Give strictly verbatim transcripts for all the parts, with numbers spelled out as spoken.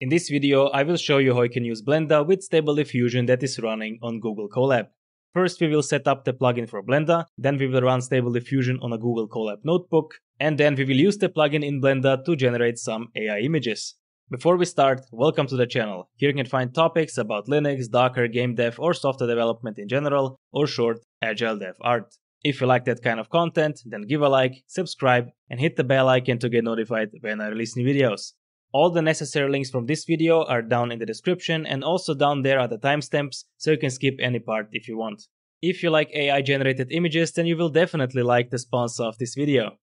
In this video, I will show you how you can use Blender with Stable Diffusion that is running on Google Colab. First, we will set up the plugin for Blender, then we will run Stable Diffusion on a Google Colab notebook, and then we will use the plugin in Blender to generate some A I images. Before we start, welcome to the channel. Here you can find topics about Linux, Docker, game dev or software development in general, or short, AgileDevArt. If you like that kind of content, then give a like, subscribe and hit the bell icon to get notified when I release new videos. All the necessary links from this video are down in the description, and also down there are the timestamps, so you can skip any part if you want. If you like A I generated images, then you will definitely like the sponsor of this video.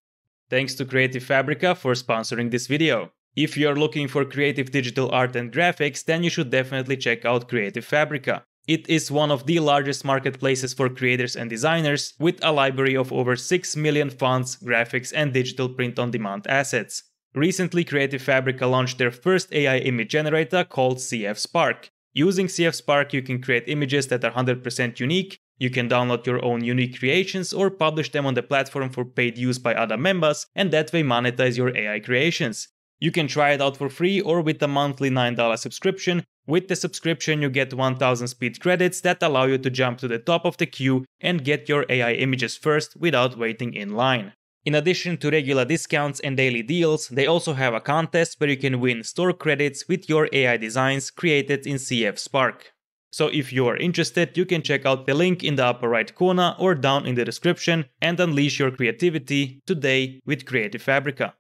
Thanks to Creative Fabrica for sponsoring this video. If you are looking for creative digital art and graphics, then you should definitely check out Creative Fabrica. It is one of the largest marketplaces for creators and designers, with a library of over six million fonts, graphics and digital print-on-demand assets. Recently, Creative Fabrica launched their first A I image generator called C F Spark. Using C F Spark, you can create images that are one hundred percent unique, you can download your own unique creations or publish them on the platform for paid use by other members, and that way monetize your A I creations. You can try it out for free or with a monthly nine dollar subscription. With the subscription, you get one thousand speed credits that allow you to jump to the top of the queue and get your A I images first without waiting in line. In addition to regular discounts and daily deals, they also have a contest where you can win store credits with your A I designs created in C F Spark. So if you are interested, you can check out the link in the upper right corner or down in the description and unleash your creativity today with Creative Fabrica.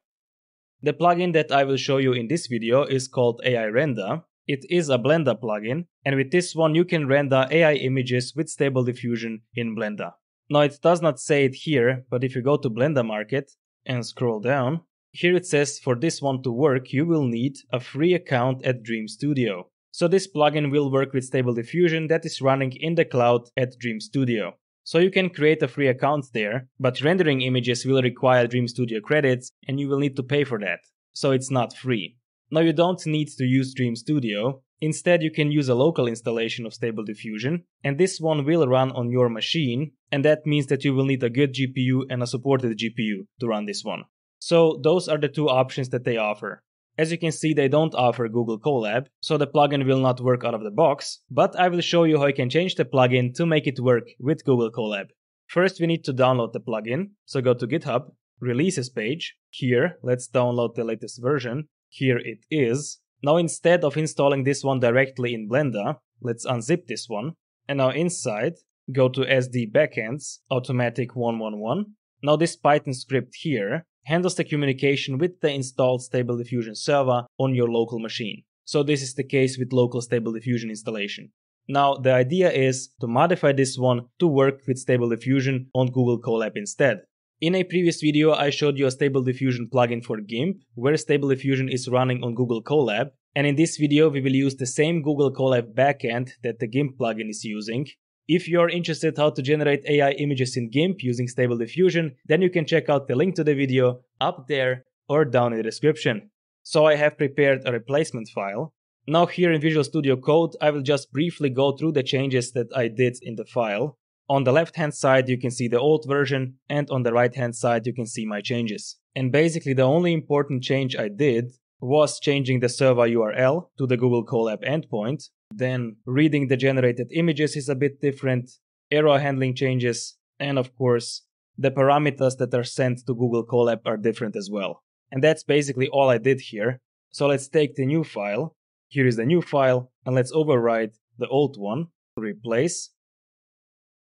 The plugin that I will show you in this video is called A I Render. It is a Blender plugin, and with this one you can render A I images with Stable Diffusion in Blender. Now, it does not say it here, but if you go to Blender Market and scroll down, here it says for this one to work you will need a free account at Dream Studio. So this plugin will work with Stable Diffusion that is running in the cloud at Dream Studio. So you can create a free account there, but rendering images will require Dream Studio credits and you will need to pay for that. So it's not free. Now, you don't need to use Dream Studio. Instead, you can use a local installation of Stable Diffusion, and this one will run on your machine, and that means that you will need a good G P U and a supported G P U to run this one. So those are the two options that they offer. As you can see, they don't offer Google Colab, so the plugin will not work out of the box, but I will show you how you can change the plugin to make it work with Google Colab. First, we need to download the plugin, so go to GitHub, releases page, here, let's download the latest version, here it is. Now, instead of installing this one directly in Blender, let's unzip this one, and now inside, go to S D Backends, Automatic one one one, now this Python script here handles the communication with the installed Stable Diffusion server on your local machine. So this is the case with local Stable Diffusion installation. Now, the idea is to modify this one to work with Stable Diffusion on Google Colab instead. In a previous video, I showed you a Stable Diffusion plugin for GIMP, where Stable Diffusion is running on Google Colab. And in this video, we will use the same Google Colab backend that the GIMP plugin is using. If you are interested how to generate A I images in GIMP using Stable Diffusion, then you can check out the link to the video up there or down in the description. So I have prepared a replacement file. Now here in Visual Studio Code, I will just briefly go through the changes that I did in the file. On the left hand side you can see the old version, and on the right hand side you can see my changes. And basically the only important change I did was changing the server U R L to the Google Colab endpoint. Then reading the generated images is a bit different, error handling changes, and of course the parameters that are sent to Google Colab are different as well. And that's basically all I did here. So let's take the new file, here is the new file, and let's override the old one, replace.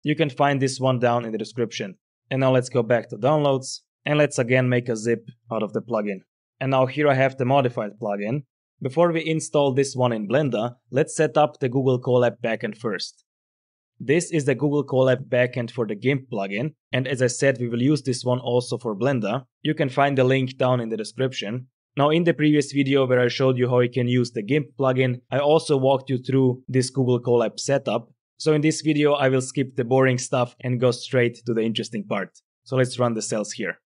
You can find this one down in the description. And now let's go back to downloads, and let's again make a zip out of the plugin. And now here I have the modified plugin. Before we install this one in Blender, let's set up the Google Colab backend first. This is the Google Colab backend for the GIMP plugin, and as I said, we will use this one also for Blender. You can find the link down in the description. Now, in the previous video where I showed you how you can use the GIMP plugin, I also walked you through this Google Colab setup. So in this video, I will skip the boring stuff and go straight to the interesting part. So let's run the cells here.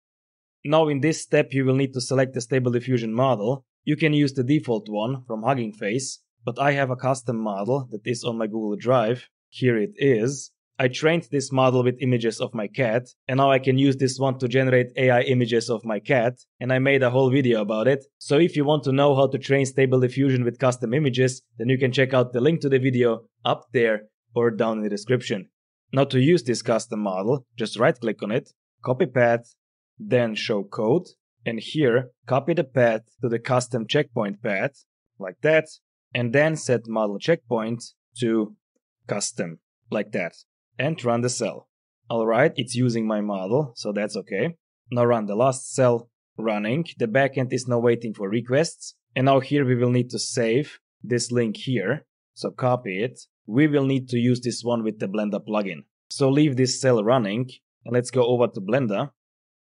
Now in this step, you will need to select the Stable Diffusion model. You can use the default one from Hugging Face, but I have a custom model that is on my Google Drive. Here it is. I trained this model with images of my cat, and now I can use this one to generate A I images of my cat, and I made a whole video about it. So if you want to know how to train Stable Diffusion with custom images, then you can check out the link to the video up there or down in the description. Now to use this custom model, just right click on it, copy path, then show code, and here copy the path to the custom checkpoint path, like that, and then set model checkpoint to custom, like that, and run the cell. Alright, it's using my model, so that's okay. Now run the last cell, running, the backend is now waiting for requests, and now here we will need to save this link here, so copy it. We will need to use this one with the Blender plugin. So leave this cell running, and let's go over to Blender.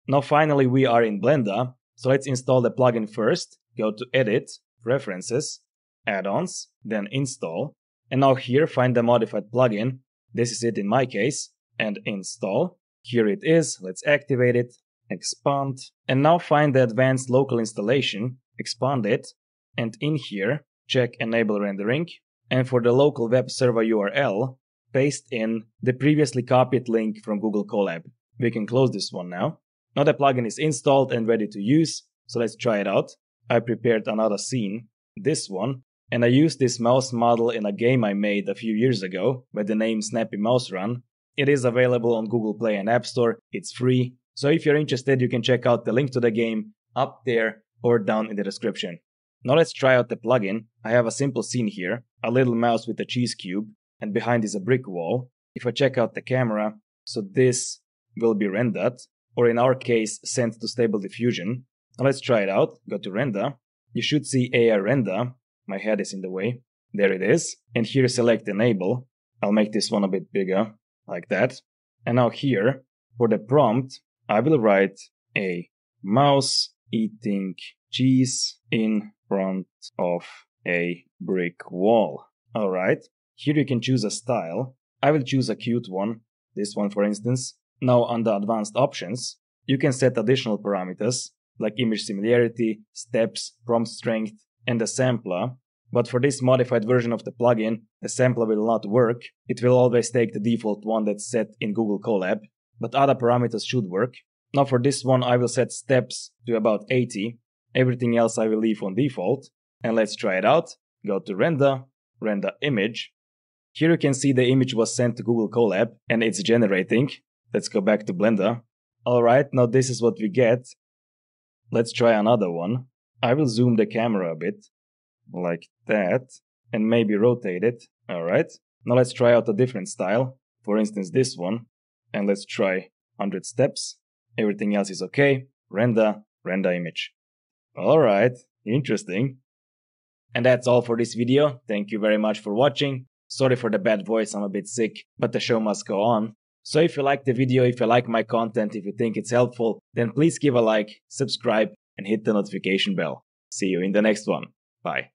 Now finally we are in Blender, so let's install the plugin first, go to Edit, Preferences, Add-ons, then Install, and now here find the modified plugin. This is it in my case, and install. Here it is, let's activate it, expand, and now find the advanced local installation, expand it, and in here, check enable rendering, and for the local web server U R L, paste in the previously copied link from Google Colab. We can close this one now. Now the plugin is installed and ready to use, so let's try it out. I prepared another scene, this one, and I used this mouse model in a game I made a few years ago by the name Snappy Mouse Run. It is available on Google Play and App Store, it's free, so if you're interested you can check out the link to the game up there or down in the description. Now let's try out the plugin. I have a simple scene here, a little mouse with a cheese cube, and behind is a brick wall. If I check out the camera, so this will be rendered, or in our case sent to Stable Diffusion. Now let's try it out, go to Render, you should see A I Render. My head is in the way. There it is. And here select Enable. I'll make this one a bit bigger, like that. And now here, for the prompt, I will write a mouse eating cheese in front of a brick wall. Alright, here you can choose a style. I will choose a cute one, this one for instance. Now under Advanced Options, you can set additional parameters, like image similarity, steps, prompt strength, and the sampler, but for this modified version of the plugin, the sampler will not work. It will always take the default one that's set in Google Colab, but other parameters should work. Now for this one I will set steps to about eighty, everything else I will leave on default, and let's try it out. Go to Render, Render Image. Here you can see the image was sent to Google Colab, and it's generating. Let's go back to Blender. Alright, now this is what we get. Let's try another one. I will zoom the camera a bit, like that, and maybe rotate it. Alright, now let's try out a different style, for instance this one, and let's try one hundred steps. Everything else is okay. Render, Render Image. Alright, interesting. And that's all for this video. Thank you very much for watching. Sorry for the bad voice, I'm a bit sick, but the show must go on. So if you like the video, if you like my content, if you think it's helpful, then please give a like, subscribe, and hit the notification bell. See you in the next one. Bye.